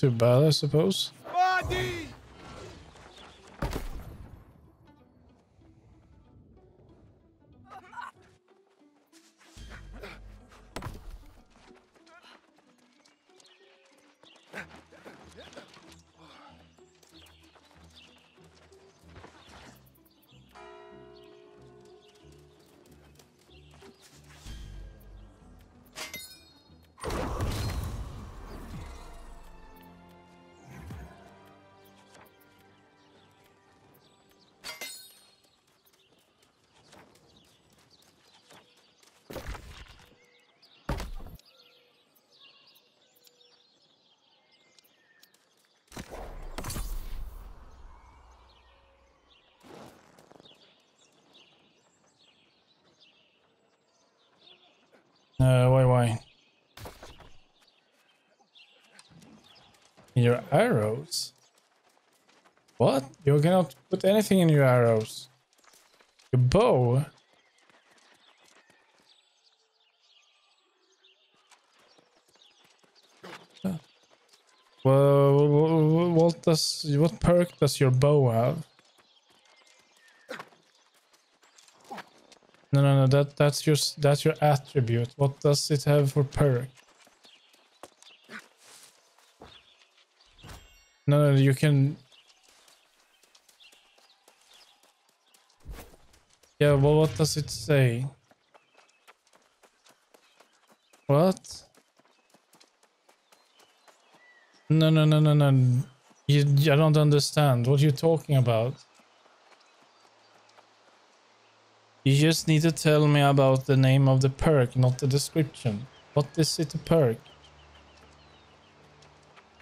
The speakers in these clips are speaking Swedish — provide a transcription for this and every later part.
Too bad, I suppose. Body! Why? Your arrows? What? You cannot put anything in your arrows. Your bow? Well, what perk does your bow have? No, that's your attribute. What does it have for perk? No, you can... Yeah, well, what does it say? What? No. I don't understand. What are you talking about? You just need to tell me about the name of the perk, not the description. What is it, a perk?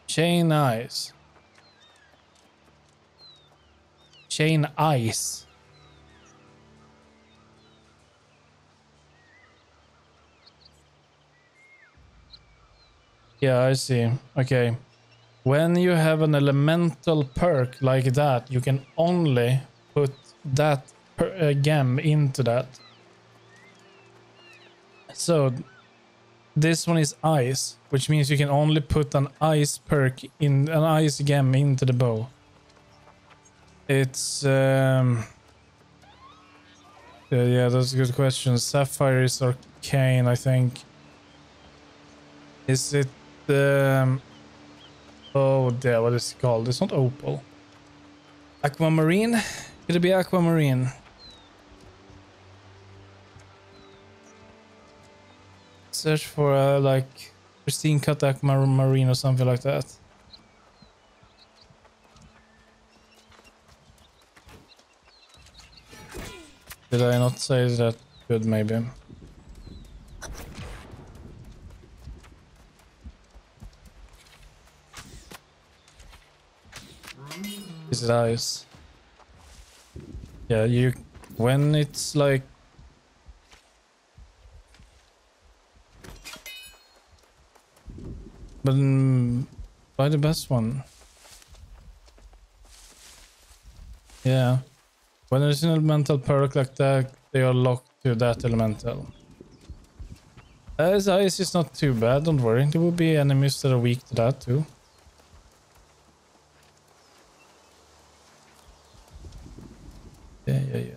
Chain eyes. Chain eyes. Yeah, I see. Okay. When you have an elemental perk like that, you can only put that gem into that. So this one is ice, which means you can only put an ice perk in an ice gem into the bow. It's yeah, that's a good question. Sapphire is arcane, I think. Is it oh dear, what is it called? It's not opal. Aquamarine? Could it be aquamarine? Search for like pristine cut aquamarine or something like that. Did I not say that good? Maybe. Is it ice? Yeah, you when it's like. But buy the best one. Yeah. When there's an elemental perk like that, they are locked to that elemental. As ice is not too bad, don't worry. There will be enemies that are weak to that too. Yeah. Yeah.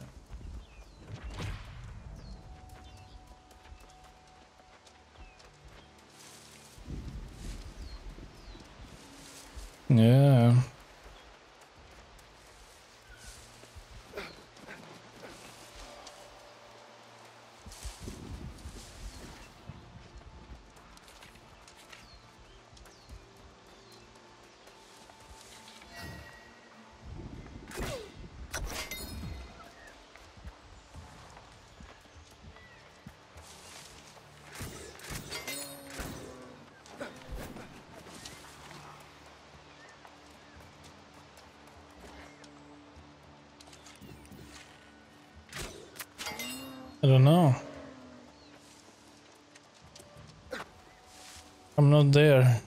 I don't know. I'm not there.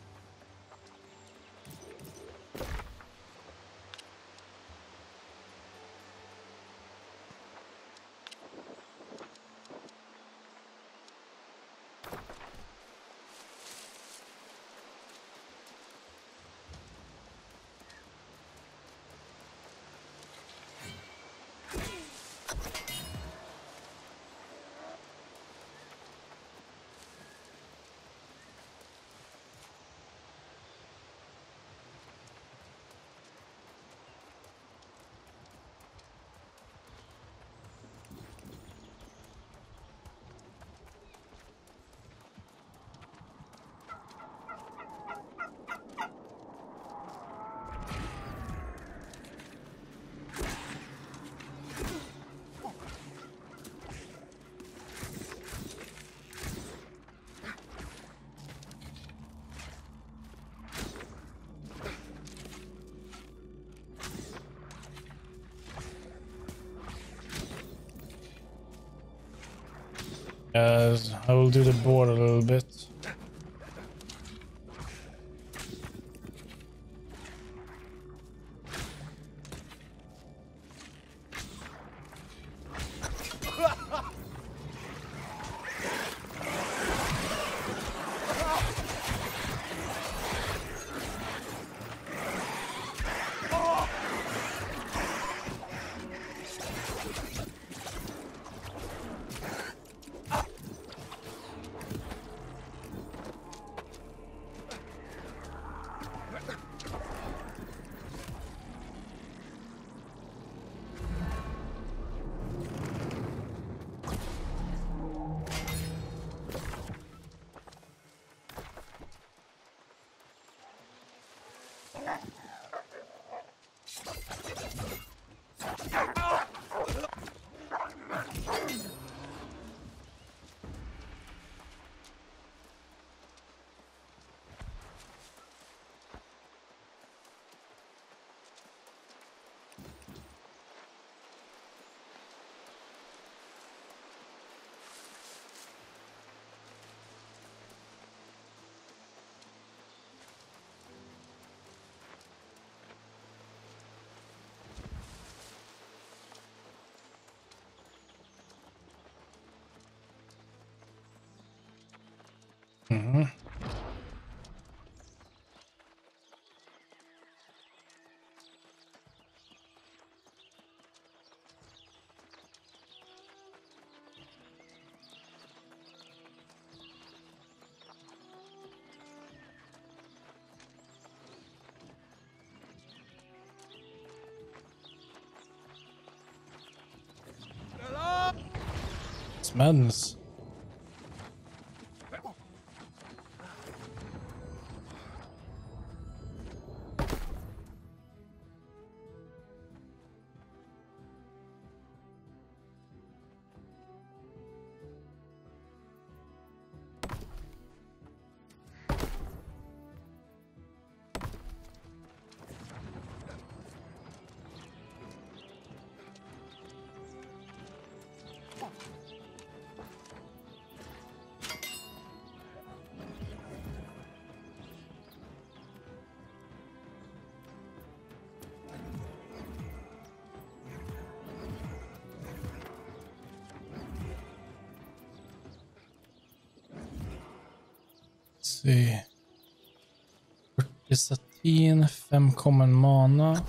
Yes, I will do the board a little bit. It's madness. See. 40 satin, 5 common mana.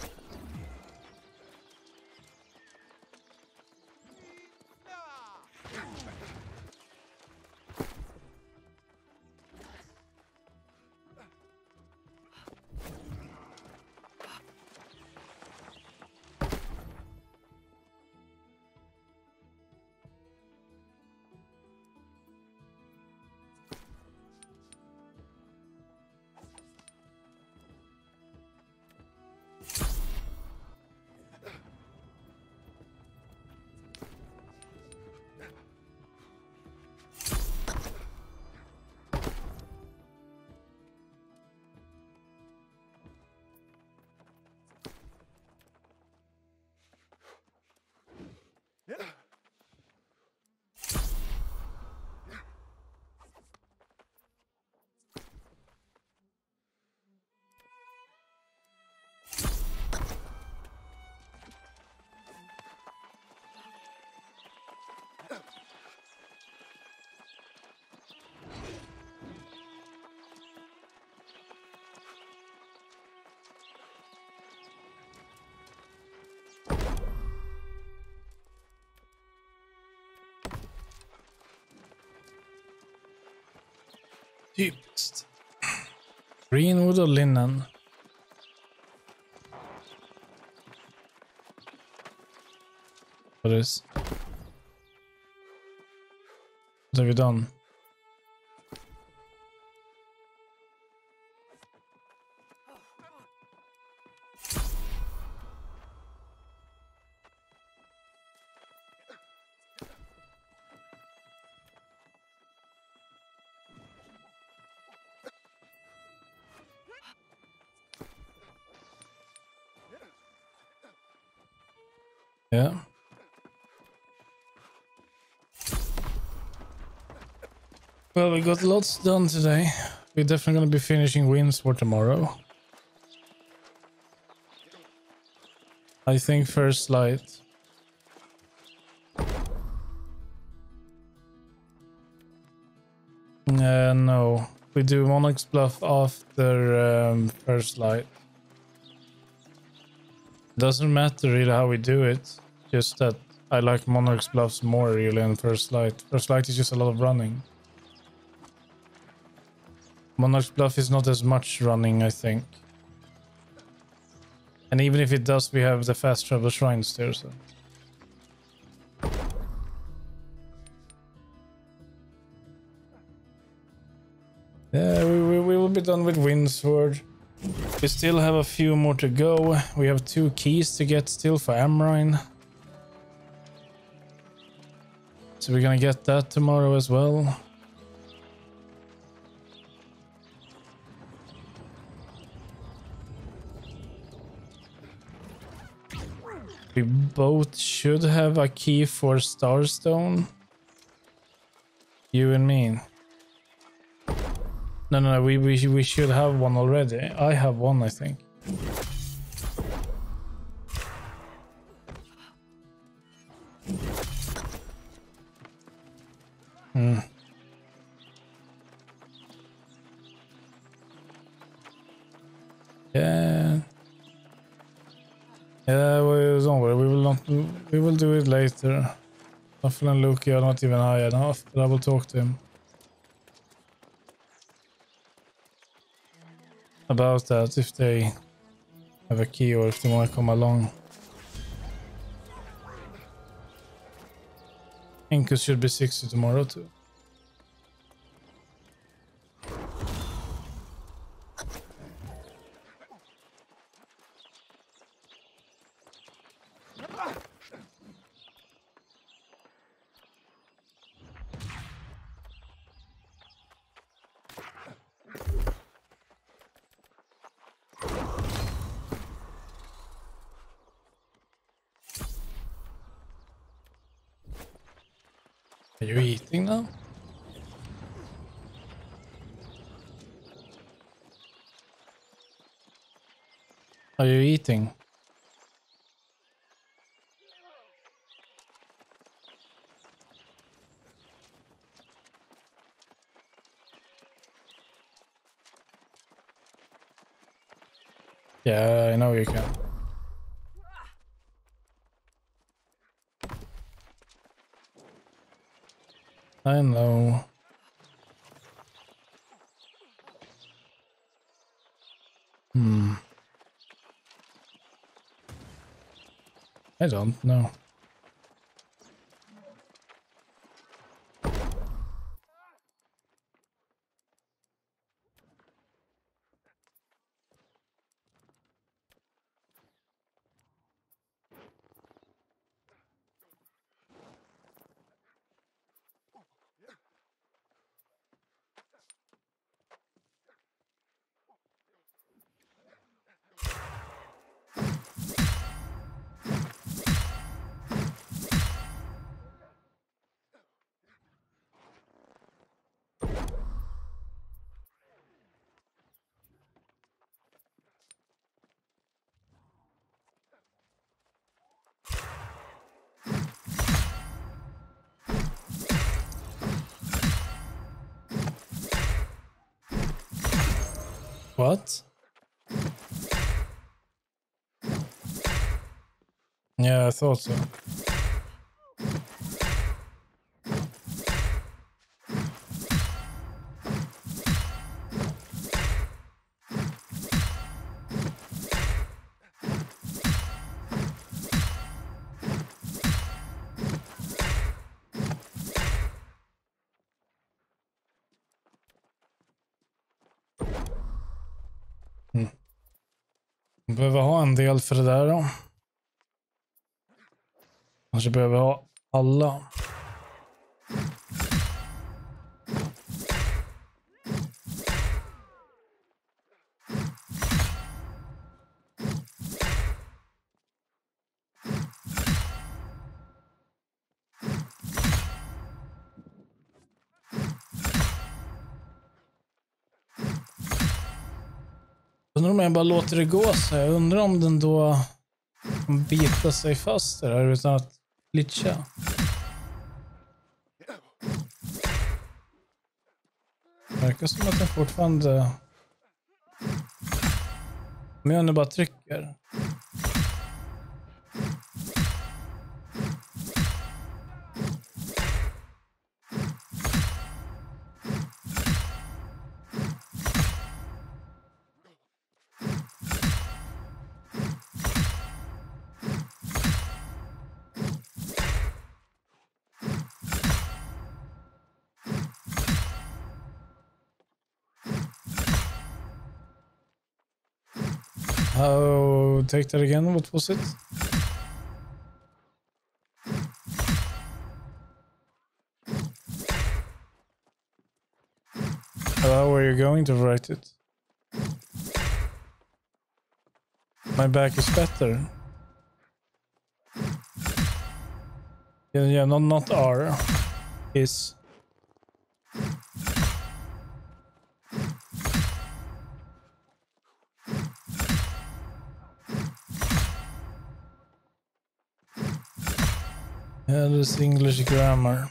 Typiskt. Greenwood och linen. What is? What have we done? Well, we got lots done today. We're definitely going to be finishing Windsward tomorrow. I think First Light. No, we do Monarch's Bluff after First Light. Doesn't matter really how we do it, just that I like Monarch's Bluffs more really than First Light. First Light is just a lot of running. Monarch's Bluff is not as much running, I think. And even if it does, we have the fast travel shrines there, so... Yeah, we will be done with Windsward. We still have a few more to go. We have 2 keys to get still for Amrine. So we're gonna get that tomorrow as well. We both should have a key for Starstone. You and me. No, we should have one already. I have one, I think. Yeah. Yeah, well, don't worry, we will do it later. Noflen and Loki are not even high enough, but I will talk to him about that, if they have a key or if they want to come along. Inkus should be 60 tomorrow too. Are you eating now? Are you eating? Yeah, I know you can. I know. I don't know. What? Yeah, I thought so. Behöver ha en del för det där då. Kanske behöver ha alla. Undrar om jag bara låter det gå så här. Undrar om den då biter sig fast där utan att glitcha. Det verkar som att den fortfarande... Om jag nu bara trycker... Oh, take that again. What was it? How are you going to write it? My back is better. Yeah, not R. Is. Yeah, this English grammar.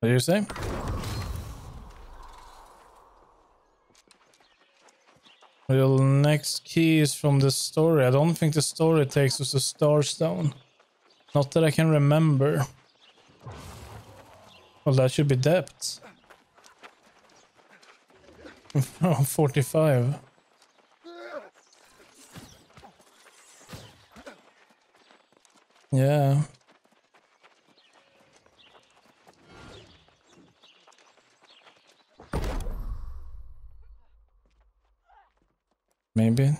What do you say? The next key is from the story. I don't think the story takes us to Starstone. Not that I can remember. Well, that should be depth. 45. Yeah. Maybe.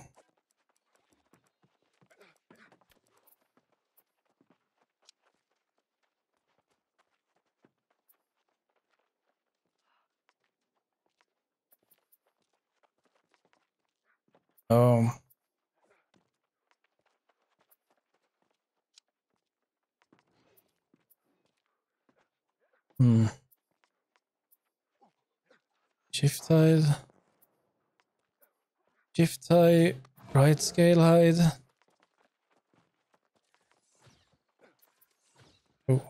Oh. Hmm. Shift side. Shift high, right scale hide. Oh.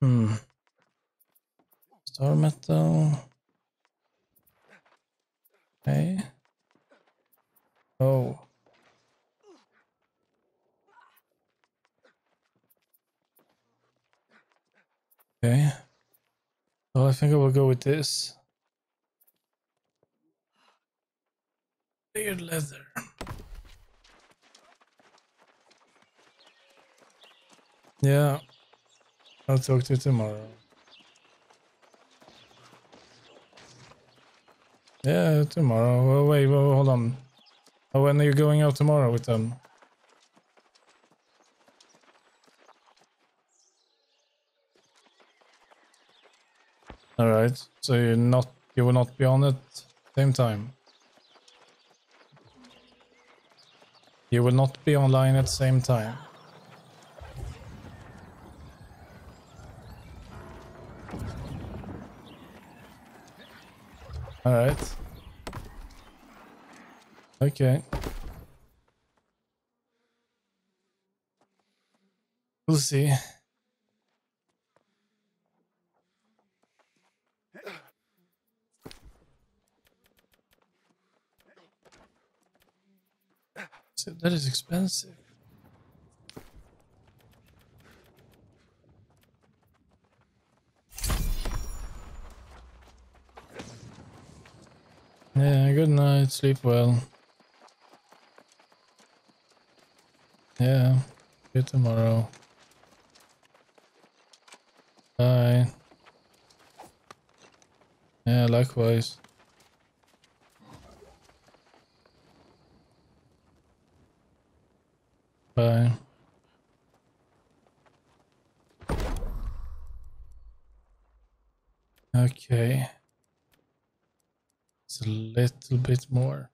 Hmm. Star Metal. Okay. Oh. Okay. Oh, I think I will go with this. Weird leather. Yeah, I'll talk to you tomorrow. Yeah, tomorrow. Oh, wait, hold on. Oh, when are you going out tomorrow with them? All right. So you will not be on at the same time. You will not be online at the same time. All right. Okay. We'll see. That is expensive. Yeah, good night, sleep well. Yeah, see you tomorrow. Bye. Yeah, likewise. by. Okay. It's a little bit more.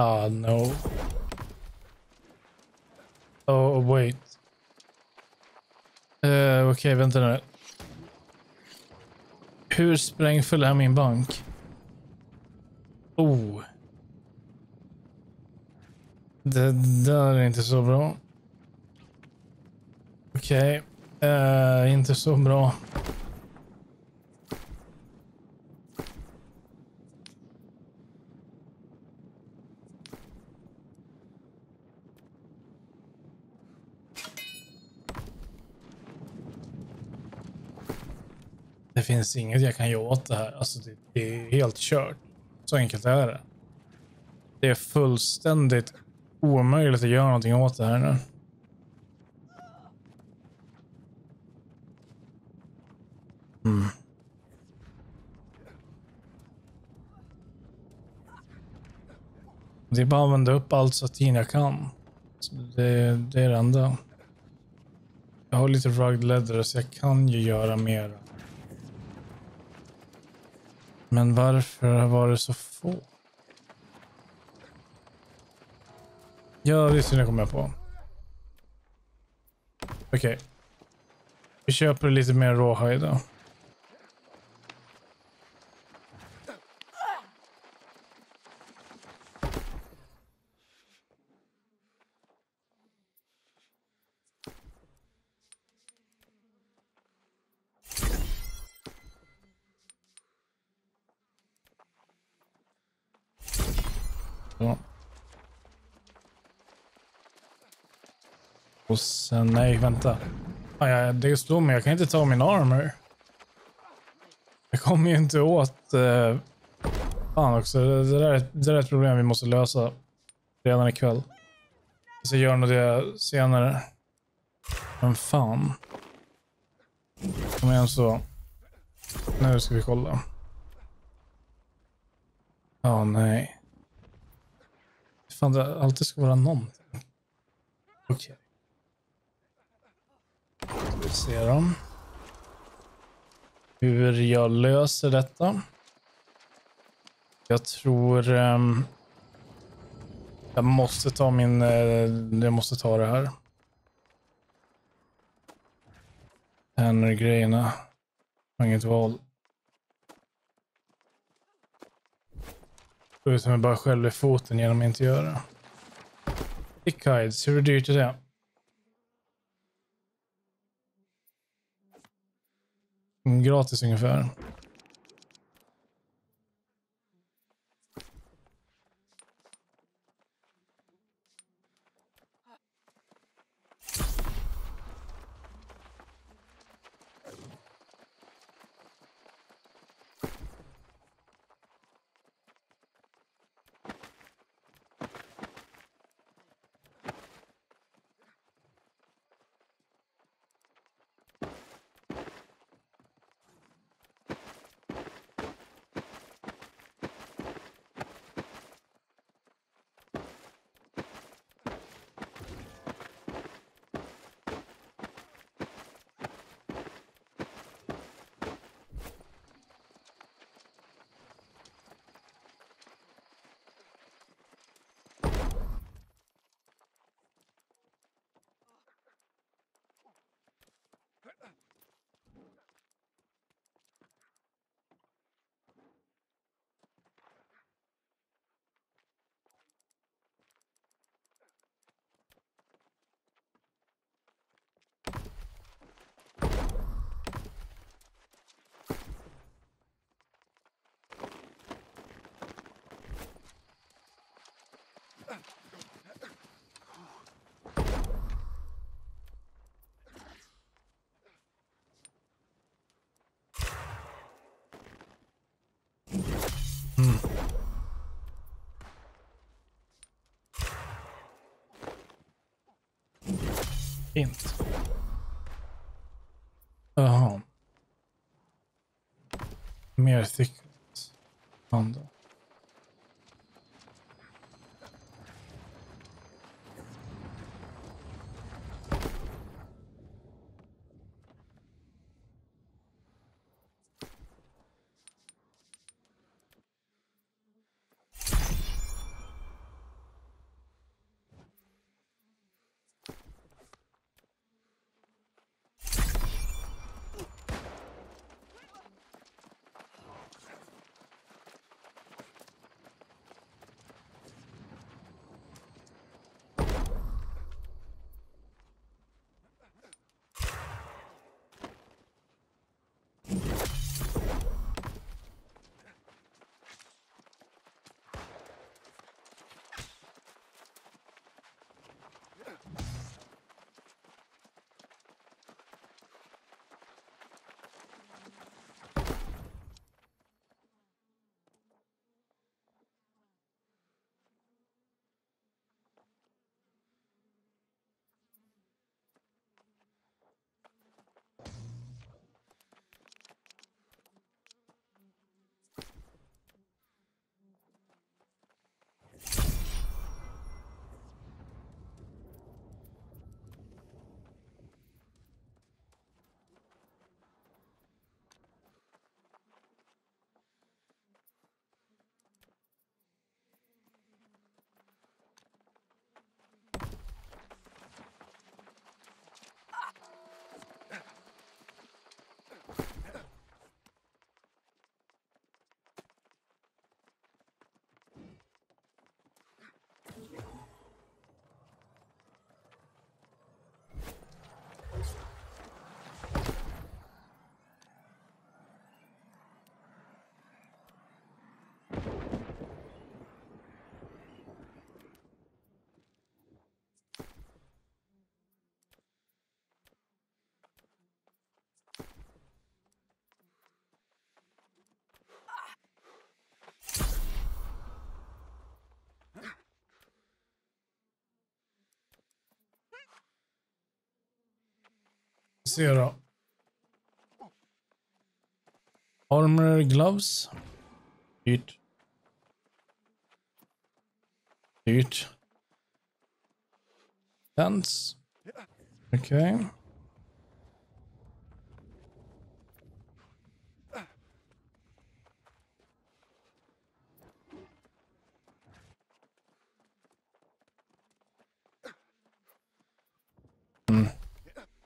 Ah, no. Oh, wait. Okej, vänta nu. Hur sprängfull är min bank? Oh. Det där är inte så bra. Okej. Inte så bra. Det finns inget jag kan göra åt det här. Alltså det är helt kört. Så enkelt är det. Det är fullständigt omöjligt att göra någonting åt det här nu. Mm. Det är bara att använda upp allt satin jag kan. Så det är det enda. Jag har lite rugged leather så jag kan ju göra mer. Men varför var det så få? Ja, det syns jag kommer på. Okej. Vi köper lite mer råhaj då. Och sen, nej vänta. Aj, det slår mig, jag kan inte ta min armor. Jag kommer ju inte åt. Fan också, det där är ett problem vi måste lösa redan ikväll. Så gör nog det senare. Men fan. Kom igen så. Nu ska vi kolla. Åh, nej. Fan, det alltid ska vara någonting. Okej. Vi ser dem. Hur jag löser detta. Jag tror jag måste ta det här. Den grejerna. Inget val. Utan som jag bara skäller foten genom att inte göra. Stick hides, hur dyrt är det? Gratis ungefär. Fint. Jaha. Mer thickness. Handel. Se då. Armor gloves. Dyrt. Dyrt. Dance. Okej. Okay.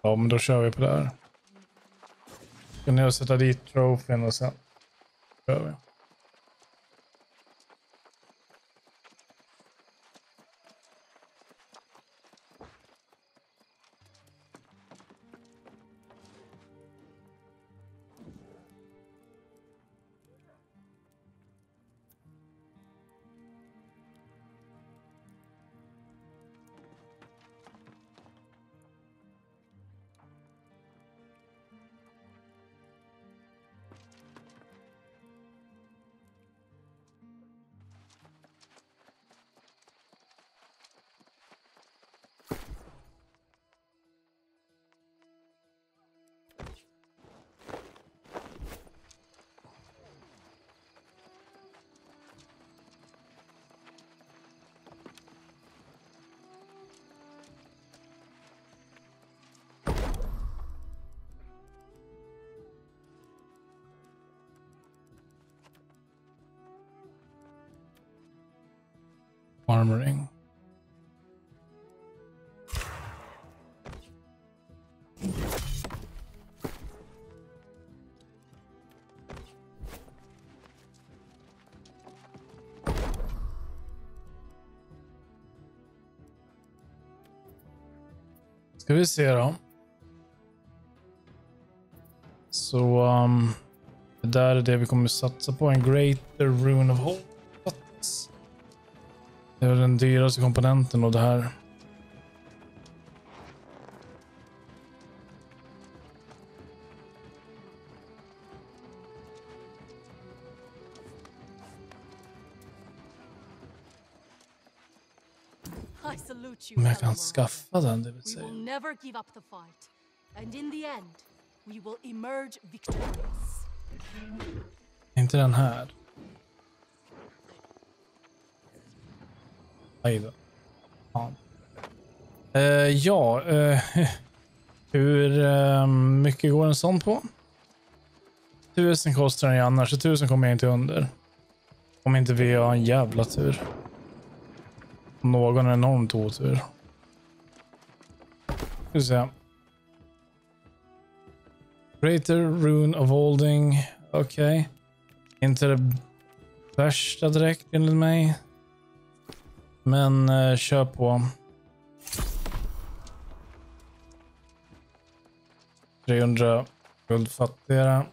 Ja, men då kör vi på det här. Ska ni sätta dit trofén och sen kör vi. Armoring. Ska vi se då. Så det där är det vi kommer satsa på. En Greater Rune of Holding. Det är den dyraste komponenten och det här. I salute you, Amrine. We will never give up the fight, and in the end, we will emerge victorious. Inte den här. Aj då. Ja. Hur mycket går en sån på? 1000 kostar den ju annars, så 1000 kommer jag inte under. Om inte vi har en jävla tur. Om någon är enormt otur. Ska vi se. Greater Rune of Holding. Okej. Okay. Inte det värsta direkt enligt mig. Men kör på. 300 guld fattigare.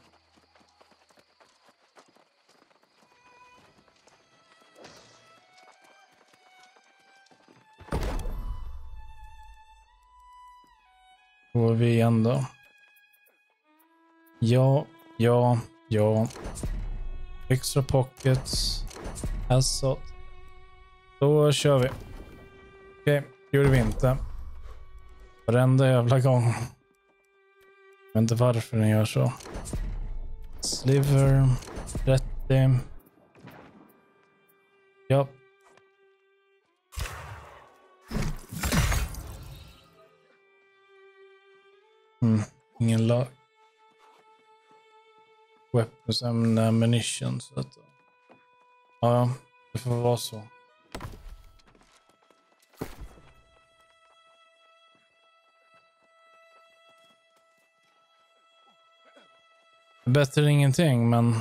Går vi igen då. Ja. Extra pockets. Alltså. Då kör vi. Okej, gjorde vi inte. Varenda jävla gång. Men inte varför den gör så. Sliver. 30. Ja. Ingen lag. Weapons and ammunition. Så att, ja, det får vara så. Bättre än ingenting, men...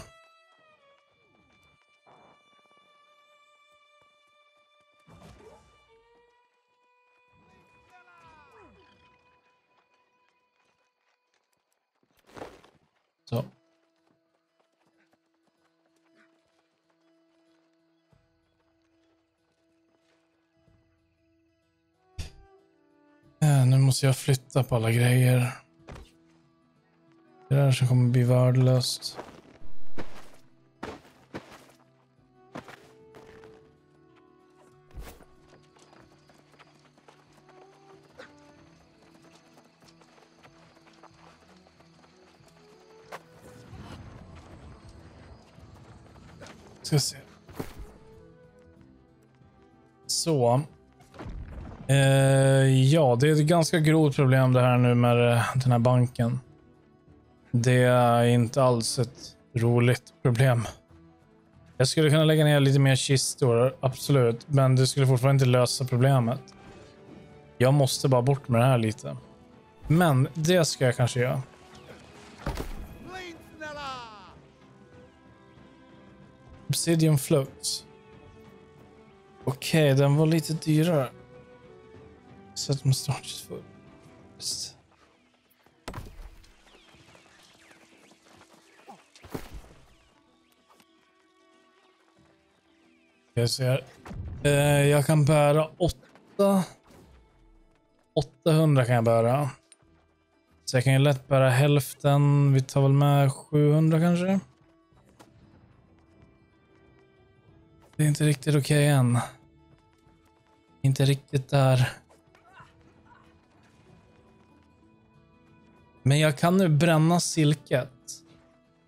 Så. Nu måste jag flytta på alla grejer. Det där som kommer bli värdelöst. Ska se. Så. Ja, det är ett ganska grovt problem det här nu med den här banken. Det är inte alls ett roligt problem. Jag skulle kunna lägga ner lite mer kistor, absolut. Men det skulle fortfarande inte lösa problemet. Jag måste bara bort med det här lite. Men det ska jag kanske göra. Obsidian Float. Okej, den var lite dyrare. Så att man startas först. Jag ser. Jag kan bära 800 kan jag bära. Så jag kan ju lätt bära hälften. Vi tar väl med 700 kanske. Det är inte riktigt okej än. Inte riktigt där. Men jag kan nu bränna silket.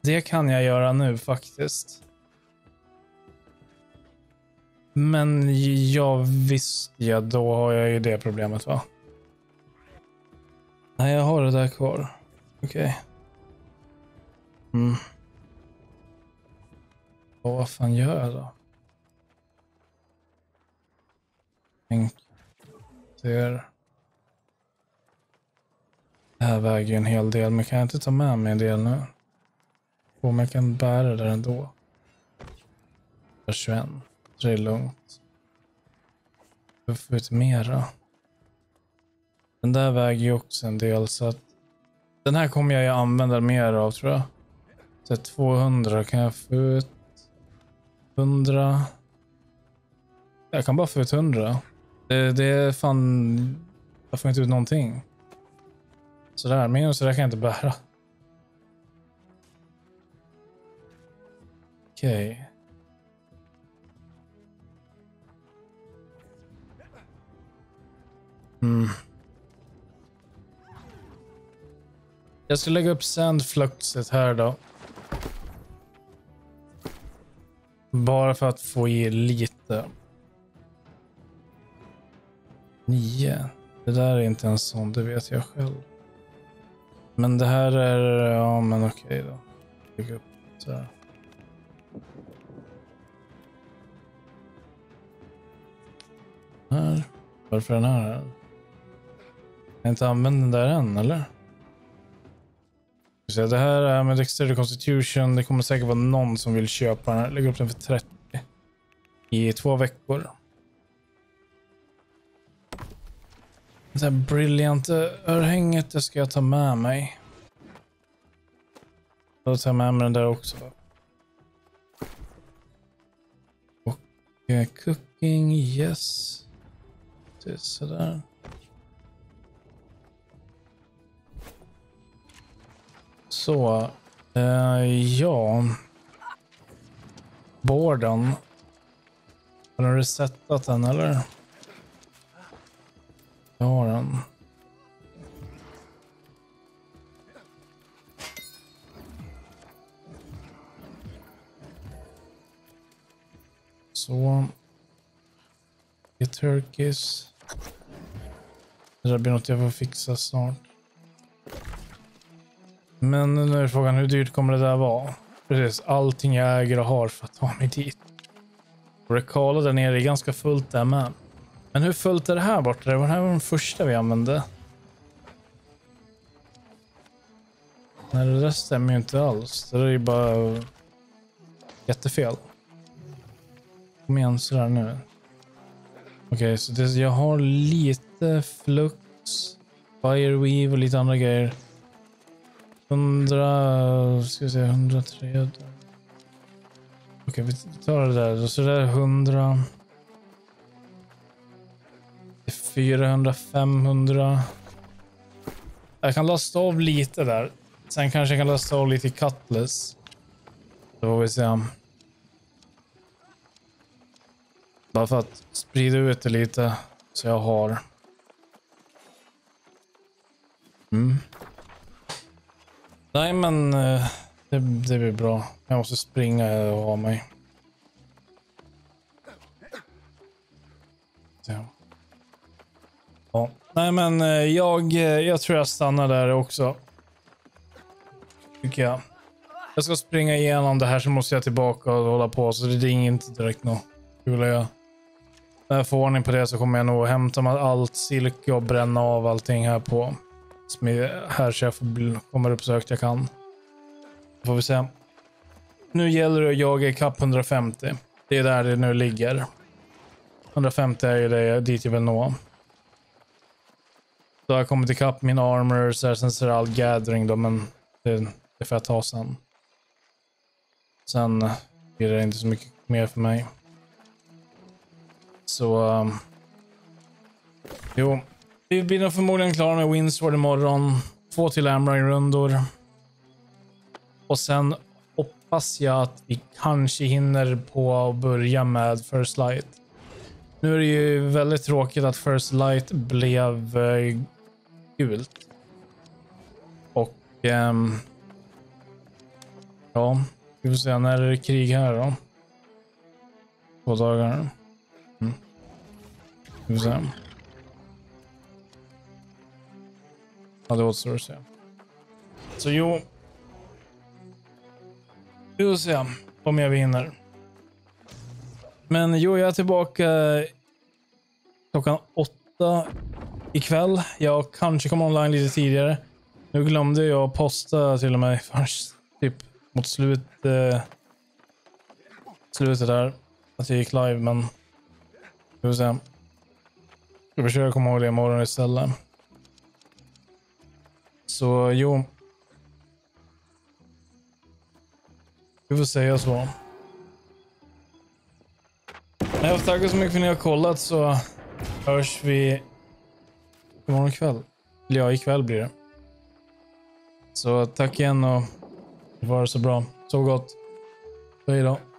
Det kan jag göra nu faktiskt. Men jag visste jag, då har jag ju det problemet va? Nej, jag har det där kvar. Okej. Vad fan gör jag då? Det här väger ju en hel del, men kan jag inte ta med mig en del nu? Om jag kan bära det där ändå. 21. Så det är lugnt. Jag får ut mera. Den där väger ju också en del, så att den här kommer jag ju använda mer av, tror jag. Så 200 kan jag få ut. 100. Jag kan bara få ut 100. Det är fan... Jag får inte ut någonting. Sådär, men sådär kan jag inte bära. Okej. Jag ska lägga upp sandfluxet här då. Bara för att få ge lite. 9. Det där är inte en sån, det vet jag själv. Men det här är... Ja, men okej då. Lägga upp så här. Här. Varför den här? Kan jag inte använda den där än, eller? Så det här är med Dexterity Constitution. Det kommer säkert vara någon som vill köpa den här. Lägger upp den för 30 i 2 veckor. Det här brillianta örhänget, det ska jag ta med mig. Då tar jag med mig den där också. Och cooking, yes. Det är sådär. Så, ja. Borden. Har du resetat den eller? Jag har den. Så. I turkeys. Det där blir något jag får fixa snart. Men nu är frågan, hur dyrt kommer det där vara? Precis, allting jag äger och har för att ta mig dit. Och rekala där nere är ganska fullt där med. Men hur fullt är det här borta? Det här var den första vi använde. Nej, det där stämmer ju inte alls. Det där är ju bara jättefel. Kom igen sådär nu. Okej, så det, jag har lite flux, fireweave och lite andra grejer. 100, ska vi säga 103. Okej, vi tar det där. Så det är 100. Det är 400, 500. Jag kan lasta av lite där. Sen kanske jag kan lasta av lite i Cutlass. Då får vi se. Bara för att sprida ut det lite så jag har. Nej, men det blir bra. Jag måste springa och ha mig. Så. Ja. Nej, men jag tror jag stannar där också. Tycker jag. Jag ska springa igenom det här så måste jag tillbaka och hålla på. Så det ringer inte direkt nog. Skulle jag. När jag får ordning på det så kommer jag nog hämta med allt silke och bränna av allting här på. Som är här så jag kommer upp så högt jag kan. Då får vi se. Nu gäller det att jaga i kapp 150. Det är där det nu ligger. 150 är ju det, dit jag vill nå. Då har jag kommit i kapp min armor. Så här, sen så är det all gathering då. Men det får jag ta sen. Sen blir det inte så mycket mer för mig. Så, jo, vi blir nog förmodligen klara med Windsward imorgon. 2 till Amrine-rundor. Och sen hoppas jag att vi kanske hinner på att börja med First Light. Nu är det ju väldigt tråkigt att First Light blev gult. Och, ja, vi får se när det är krig här då. 2 dagar. Ja, det återstår att se. Så jo. Vi får se om jag vinner. Men jo, jag är tillbaka klockan 8 ikväll. Jag kanske kommer online lite tidigare. Nu glömde jag posta till och med först typ mot slutet där. Att jag gick live, men vi får se. Jag försöker komma ihåg det imorgon istället. Så jo. Vi får säga så. Jag får tacka så mycket för att ni har kollat, så hörs vi imorgon kväll. Ja, ikväll blir det. Så tack igen och var så bra. Så gott. Hej då.